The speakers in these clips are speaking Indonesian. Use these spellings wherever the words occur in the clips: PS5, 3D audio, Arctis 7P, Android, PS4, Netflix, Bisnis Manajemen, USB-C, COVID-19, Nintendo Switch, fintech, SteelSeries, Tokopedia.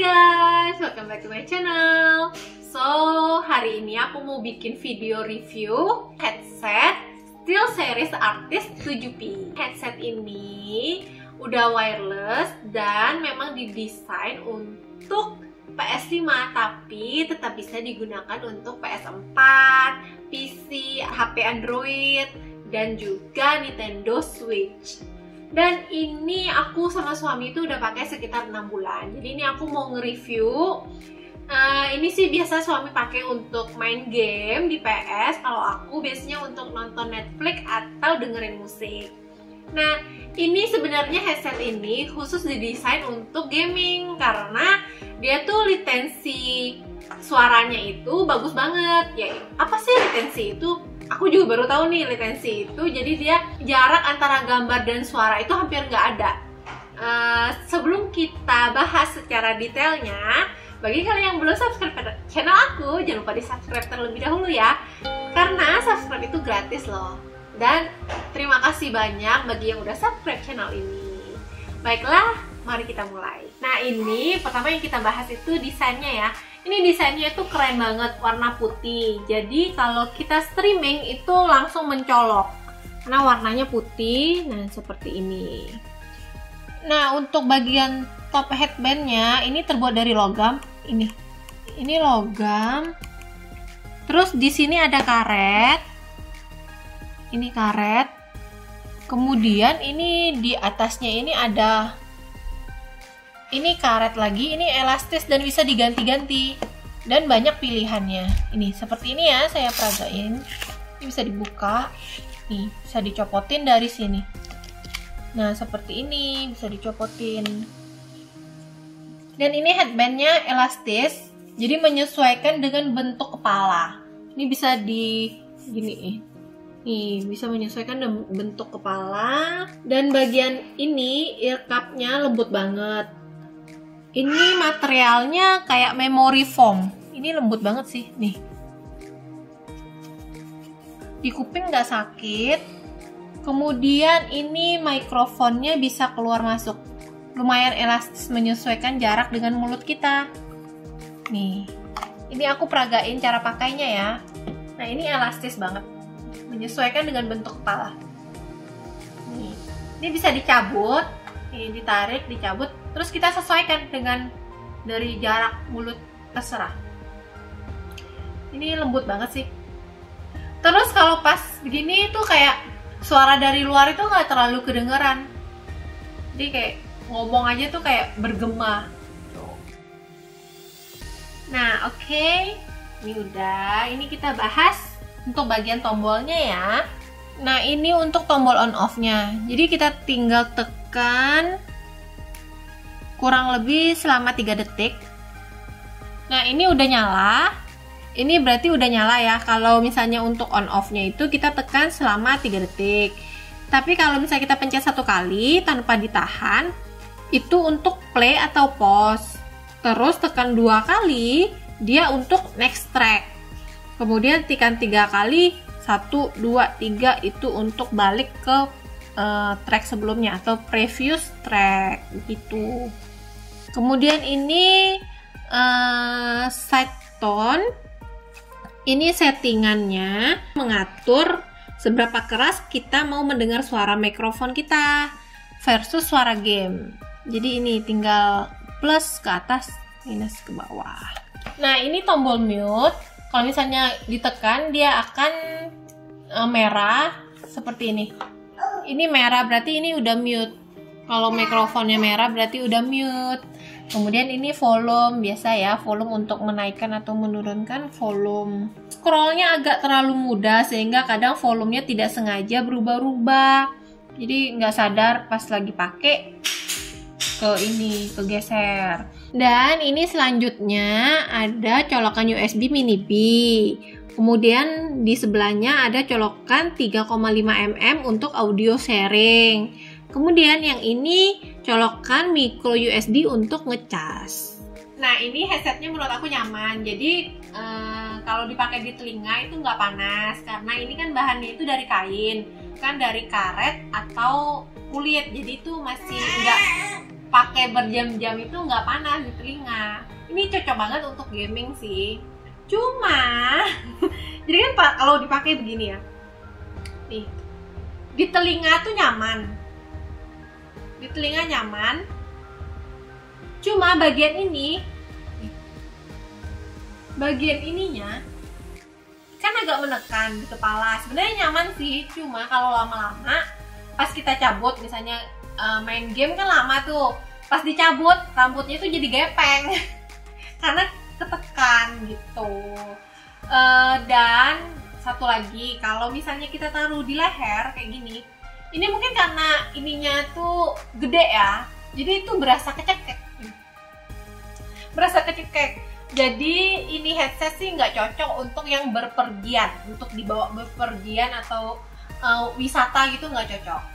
guys, welcome back to my channel. So, hari ini aku mau bikin video review headset SteelSeries Arctis 7P. Headset ini udah wireless dan memang didesain untuk PS5, tapi tetap bisa digunakan untuk PS4, PC, HP Android, dan juga Nintendo Switch. Dan ini aku sama suami itu udah pakai sekitar 6 bulan. Jadi ini aku mau nge-review. Ini sih biasa suami pakai untuk main game di PS. Kalau aku biasanya untuk nonton Netflix atau dengerin musik. Nah, ini sebenarnya headset ini khusus didesain untuk gaming, karena dia tuh latensi suaranya itu bagus banget. Ya, apa sih latensi itu? Aku juga baru tahu nih latensi itu. Jadi dia jarak antara gambar dan suara itu hampir nggak ada. Sebelum kita bahas secara detailnya, bagi kalian yang belum subscribe channel aku, jangan lupa di subscribe terlebih dahulu ya, karena subscribe itu gratis loh. Dan terima kasih banyak bagi yang udah subscribe channel ini. Baiklah, mari kita mulai. Nah, ini pertama yang kita bahas itu desainnya ya. Ini desainnya tuh keren banget, warna putih. Jadi kalau kita streaming itu langsung mencolok karena warnanya putih. Nah, seperti ini. Nah, untuk bagian top headbandnya ini terbuat dari logam. Ini logam. Terus di sini ada karet. Ini karet. Kemudian ini di atasnya ini ada, ini karet lagi, ini elastis dan bisa diganti-ganti. Dan banyak pilihannya. Ini seperti ini ya, saya peragain. Ini bisa dibuka. Nih, bisa dicopotin dari sini. Nah, seperti ini, bisa dicopotin. Dan ini headbandnya elastis, jadi menyesuaikan dengan bentuk kepala. Ini bisa di gini. Nih, bisa menyesuaikan bentuk kepala. Dan bagian ini ear cup-nya lembut banget. Ini materialnya kayak memory foam. Ini lembut banget sih, nih. Di kuping nggak sakit. Kemudian ini mikrofonnya bisa keluar masuk. Lumayan elastis, menyesuaikan jarak dengan mulut kita. Nih, ini aku peragain cara pakainya ya. Nah, ini elastis banget, menyesuaikan dengan bentuk kepala. Nih, ini bisa dicabut. Ini ditarik, dicabut. Terus kita sesuaikan dengan dari jarak mulut, terserah. Ini lembut banget sih. Terus kalau pas begini tuh kayak suara dari luar itu nggak terlalu kedengeran. Jadi kayak ngomong aja tuh kayak bergema. Nah, oke. Ini udah. Ini kita bahas untuk bagian tombolnya ya. Nah, ini untuk tombol on off-nya. Jadi kita tinggal tekan kurang lebih selama 3 detik. Nah, ini udah nyala. Ini berarti udah nyala ya. Kalau misalnya untuk on off-nya itu kita tekan selama 3 detik. Tapi kalau misalnya kita pencet 1 kali tanpa ditahan, itu untuk play atau pause. Terus tekan 2 kali, dia untuk next track. Kemudian tekan 3 kali, 1, 2, 3 itu untuk balik ke track sebelumnya atau previous track gitu. Kemudian ini side tone. Ini settingannya mengatur seberapa keras kita mau mendengar suara mikrofon kita versus suara game. Jadi ini tinggal plus ke atas, minus ke bawah. Nah, ini tombol mute. Kalau misalnya ditekan dia akan merah seperti ini. Ini merah berarti ini udah mute. Kalau mikrofonnya merah berarti udah mute. Kemudian ini volume biasa ya, volume untuk menaikkan atau menurunkan volume. Scrollnya agak terlalu mudah sehingga kadang volumenya tidak sengaja berubah-ubah. Jadi nggak sadar pas lagi pakai ke ini kegeser. Dan ini selanjutnya ada colokan USB mini B. Kemudian di sebelahnya ada colokan 3,5 mm untuk audio sharing. Kemudian yang ini colokan micro USB untuk ngecas. Nah, ini headsetnya menurut aku nyaman. Jadi kalau dipakai di telinga itu nggak panas, karena ini kan bahannya itu dari kain, bukan dari karet atau kulit. Jadi itu masih nggak pakai berjam-jam itu nggak panas di telinga. Ini cocok banget untuk gaming sih. Cuma jadi kan kalau dipakai begini ya, nih di telinga tuh nyaman, di telinga nyaman. Cuma bagian ini, bagian ininya kan agak menekan di kepala. Sebenarnya nyaman sih, cuma kalau lama-lama pas kita cabut misalnya main game kan lama tuh, pas dicabut rambutnya tuh jadi gepeng karena ketekan gitu. Dan satu lagi, kalau misalnya kita taruh di leher kayak gini, ini mungkin karena ininya tuh gede ya, jadi itu berasa kecekek, berasa kecekek. Jadi ini headset sih nggak cocok untuk yang berpergian, untuk dibawa berpergian atau wisata gitu, nggak cocok.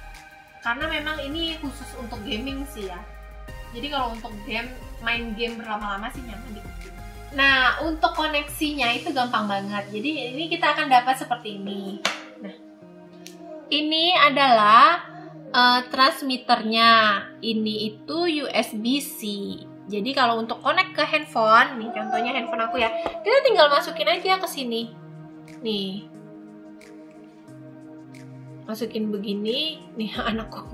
Karena memang ini khusus untuk gaming sih ya. Jadi kalau untuk game, main game berlama-lama sih nyaman dipakai. Nah, untuk koneksinya itu gampang banget. Jadi ini kita akan dapat seperti ini. Nah, ini adalah transmitternya. Ini itu USB-C. Jadi kalau untuk connect ke handphone, nih contohnya handphone aku ya, kita tinggal masukin aja ke sini. Nih, masukin begini, nih anakku,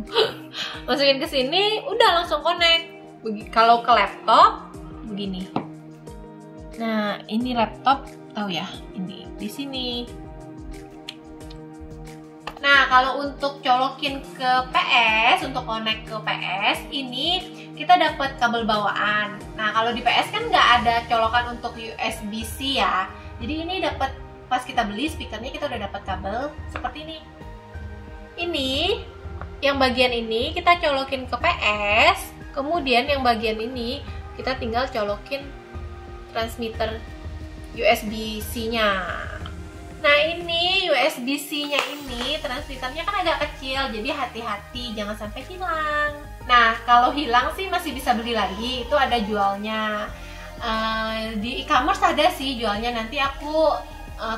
masukin ke sini, udah langsung connect. Kalau ke laptop, begini. Nah, ini laptop, tahu ya, ini di sini. Nah, kalau untuk colokin ke PS, untuk connect ke PS, ini kita dapat kabel bawaan. Nah, kalau di PS kan nggak ada colokan untuk USB-C ya. Jadi ini dapat pas kita beli speakernya, kita udah dapat kabel seperti ini. Ini yang bagian ini kita colokin ke PS, kemudian yang bagian ini kita tinggal colokin transmitter USB-C-nya. Nah, ini USB-C-nya ini, transmitternya kan agak kecil, jadi hati-hati jangan sampai hilang. Nah, kalau hilang sih masih bisa beli lagi, itu ada jualnya. Di e-commerce ada sih jualnya, nanti aku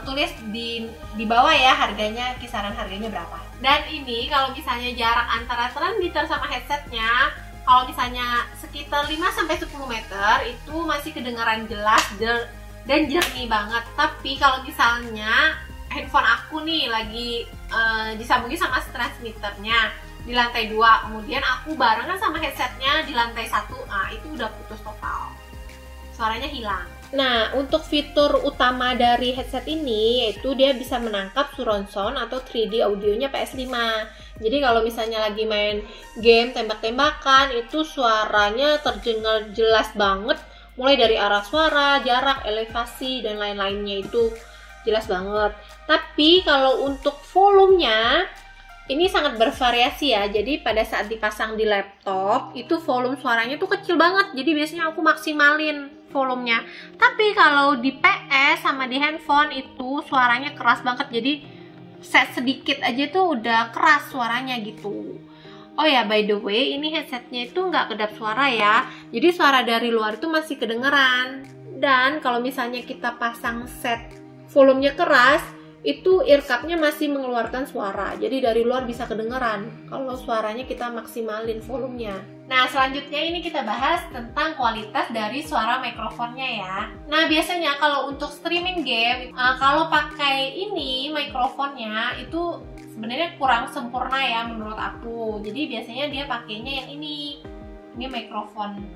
tulis di bawah ya harganya, kisaran harganya berapa. Dan ini kalau misalnya jarak antara transmitter sama headsetnya, kalau misalnya sekitar 5-10 meter, itu masih kedengaran jelas dan jernih banget. Tapi kalau misalnya handphone aku nih lagi disambungin sama transmitternya di lantai 2, kemudian aku barengan sama headsetnya di lantai 1, nah itu udah putus total, suaranya hilang. Nah, untuk fitur utama dari headset ini yaitu dia bisa menangkap surround sound atau 3D audionya PS5. Jadi kalau misalnya lagi main game tembak-tembakan, itu suaranya terdengar jelas banget, mulai dari arah suara, jarak, elevasi, dan lain-lainnya itu jelas banget. Tapi kalau untuk volumenya, ini sangat bervariasi ya. Jadi pada saat dipasang di laptop, itu volume suaranya tuh kecil banget. Jadi biasanya aku maksimalin volumenya. Tapi kalau di PS sama di handphone itu suaranya keras banget. Jadi set sedikit aja tuh udah keras suaranya gitu. Oh ya, by the way, ini headsetnya itu nggak kedap suara ya. Jadi suara dari luar itu masih kedengeran. Dan kalau misalnya kita pasang set volumenya keras, itu earcupnya masih mengeluarkan suara, jadi dari luar bisa kedengeran kalau suaranya kita maksimalin volumenya. Nah, selanjutnya ini kita bahas tentang kualitas dari suara mikrofonnya ya. Nah, biasanya kalau untuk streaming game, kalau pakai ini mikrofonnya itu sebenarnya kurang sempurna ya menurut aku. Jadi biasanya dia pakainya yang ini mikrofon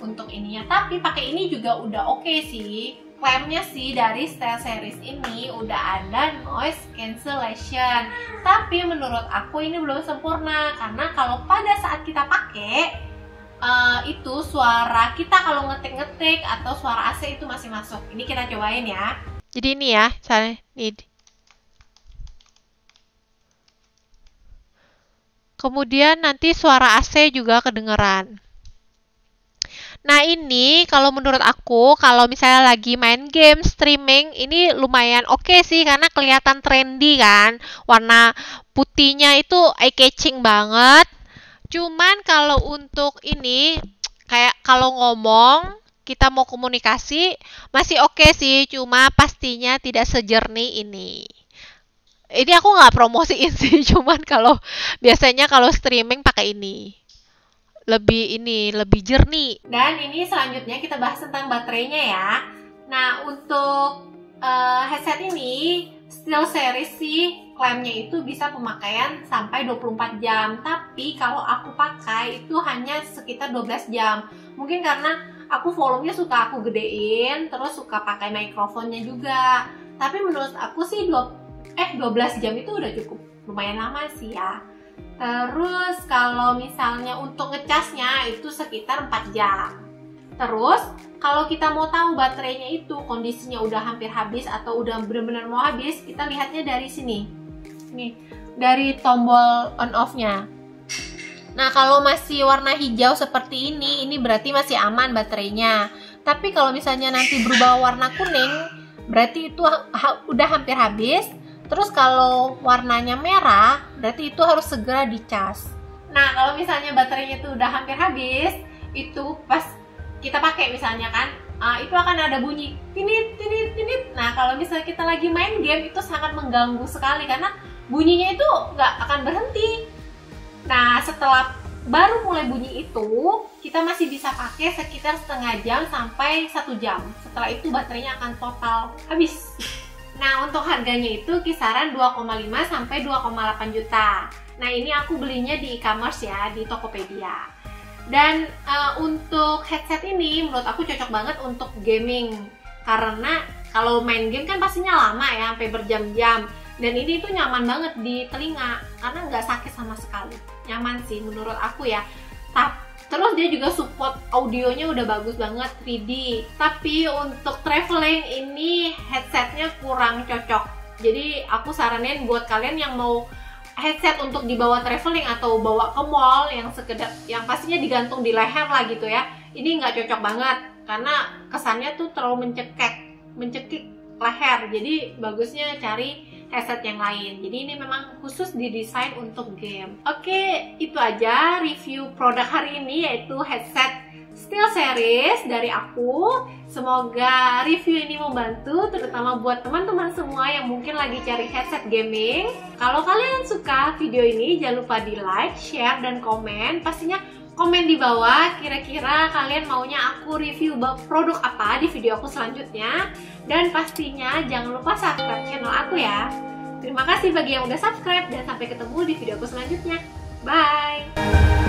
untuk ininya. Tapi pakai ini juga udah oke sih. Klaimnya sih dari SteelSeries ini udah ada noise cancellation, tapi menurut aku ini belum sempurna karena kalau pada saat kita pakai itu suara kita kalau ngetik-ngetik atau suara AC itu masih masuk. Ini kita cobain ya. Jadi ini ya, saya ini. Kemudian nanti suara AC juga kedengeran. Nah, ini kalau menurut aku, kalau misalnya lagi main game streaming, ini lumayan oke sih karena kelihatan trendy kan. Warna putihnya itu eye-catching banget. Cuman kalau untuk ini, kayak kalau ngomong, kita mau komunikasi, masih oke sih. Cuma pastinya tidak sejernih ini. Ini aku nggak promosiin sih, cuman kalau biasanya kalau streaming pakai ini. lebih jernih. Dan ini selanjutnya kita bahas tentang baterainya ya. Nah, untuk headset ini SteelSeries sih klaimnya itu bisa pemakaian sampai 24 jam, tapi kalau aku pakai itu hanya sekitar 12 jam. Mungkin karena aku volumenya suka aku gedein, terus suka pakai mikrofonnya juga. Tapi menurut aku sih 12 jam itu udah cukup lumayan lama sih ya. Terus kalau misalnya untuk ngecasnya itu sekitar 4 jam. Terus kalau kita mau tahu baterainya itu kondisinya udah hampir habis atau udah benar-benar mau habis, kita lihatnya dari sini nih, dari tombol on off-nya. Nah, kalau masih warna hijau seperti ini berarti masih aman baterainya. Tapi kalau misalnya nanti berubah warna kuning, berarti itu udah hampir habis. Terus kalau warnanya merah, berarti itu harus segera dicas. Nah, kalau misalnya baterainya itu udah hampir habis, itu pas kita pakai misalnya kan, itu akan ada bunyi tinit, tinit, tinit. Nah, kalau misalnya kita lagi main game, itu sangat mengganggu sekali karena bunyinya itu nggak akan berhenti. Nah, setelah baru mulai bunyi itu, kita masih bisa pakai sekitar setengah jam sampai 1 jam. Setelah itu baterainya akan total habis. Nah, untuk harganya itu kisaran 2,5 sampai 2,8 juta. Nah, ini aku belinya di e-commerce ya, di Tokopedia. Dan untuk headset ini menurut aku cocok banget untuk gaming. Karena kalau main game kan pastinya lama ya, sampai berjam-jam. Dan ini tuh nyaman banget di telinga, karena nggak sakit sama sekali. Nyaman sih menurut aku ya. Terus dia juga support audionya udah bagus banget 3D. Tapi untuk traveling ini headsetnya kurang cocok. Jadi aku saranin buat kalian yang mau headset untuk dibawa traveling atau bawa ke mall yang sekedar, yang pastinya digantung di leher lah gitu ya. Ini nggak cocok banget karena kesannya tuh terlalu mencekik leher. Jadi bagusnya cari headset yang lain. Jadi ini memang khusus didesain untuk game. Oke, itu aja review produk hari ini, yaitu headset SteelSeries dari aku. Semoga review ini membantu, terutama buat teman-teman semua yang mungkin lagi cari headset gaming. Kalau kalian suka video ini, jangan lupa di like, share, dan komen. Pastinya komen di bawah kira-kira kalian maunya aku review produk apa di video aku selanjutnya. Dan pastinya jangan lupa subscribe channel aku ya. Terima kasih bagi yang udah subscribe dan sampai ketemu di video aku selanjutnya. Bye!